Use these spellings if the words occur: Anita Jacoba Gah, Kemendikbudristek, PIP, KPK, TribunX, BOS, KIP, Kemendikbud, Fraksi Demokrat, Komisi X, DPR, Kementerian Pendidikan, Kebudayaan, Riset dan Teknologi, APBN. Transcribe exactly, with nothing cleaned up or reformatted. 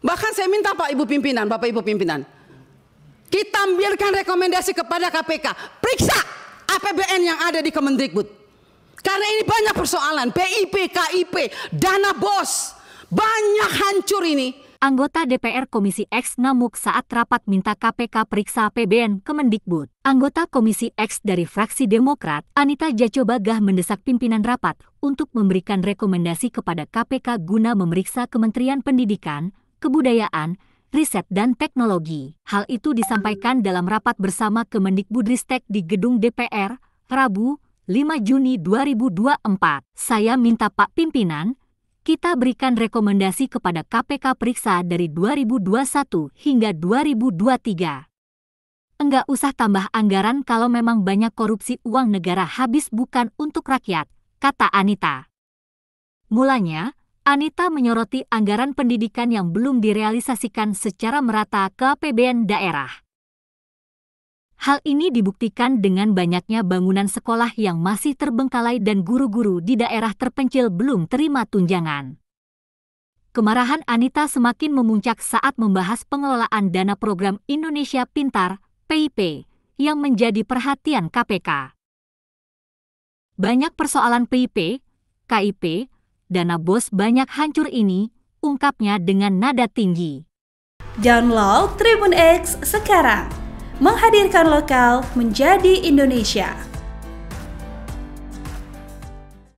Bahkan saya minta Pak Ibu Pimpinan, Bapak Ibu Pimpinan, kita biarkan rekomendasi kepada K P K, periksa A P B N yang ada di Kemendikbud. Karena ini banyak persoalan, P I P, K I P, dana B O S, banyak hancur ini. Anggota D P R Komisi X ngamuk saat rapat minta K P K periksa A P B N Kemendikbud. Anggota Komisi X dari Fraksi Demokrat, Anita Jacoba Gah mendesak pimpinan rapat untuk memberikan rekomendasi kepada K P K guna memeriksa Kementerian Pendidikan, Kebudayaan, Riset dan Teknologi. Hal itu disampaikan dalam rapat bersama Kemendikbudristek di Gedung D P R, Rabu, lima Juni dua ribu dua puluh empat. Saya minta Pak Pimpinan, kita berikan rekomendasi kepada K P K periksa dari dua ribu dua puluh satu hingga dua ribu dua puluh tiga. Enggak usah tambah anggaran kalau memang banyak korupsi uang negara habis bukan untuk rakyat, kata Anita. Mulanya, Anita menyoroti anggaran pendidikan yang belum direalisasikan secara merata ke A P B N daerah. Hal ini dibuktikan dengan banyaknya bangunan sekolah yang masih terbengkalai dan guru-guru di daerah terpencil belum terima tunjangan. Kemarahan Anita semakin memuncak saat membahas pengelolaan dana program Indonesia Pintar, P I P, yang menjadi perhatian K P K. Banyak persoalan P I P, K I P, dana B O S banyak hancur ini, ungkapnya dengan nada tinggi. Download Tribun X sekarang, menghadirkan lokal menjadi Indonesia.